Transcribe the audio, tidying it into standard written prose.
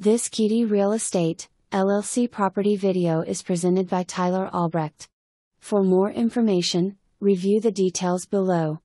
This Keaty Real Estate, LLC property video is presented by Tyler Albrecht. For more information, review the details below.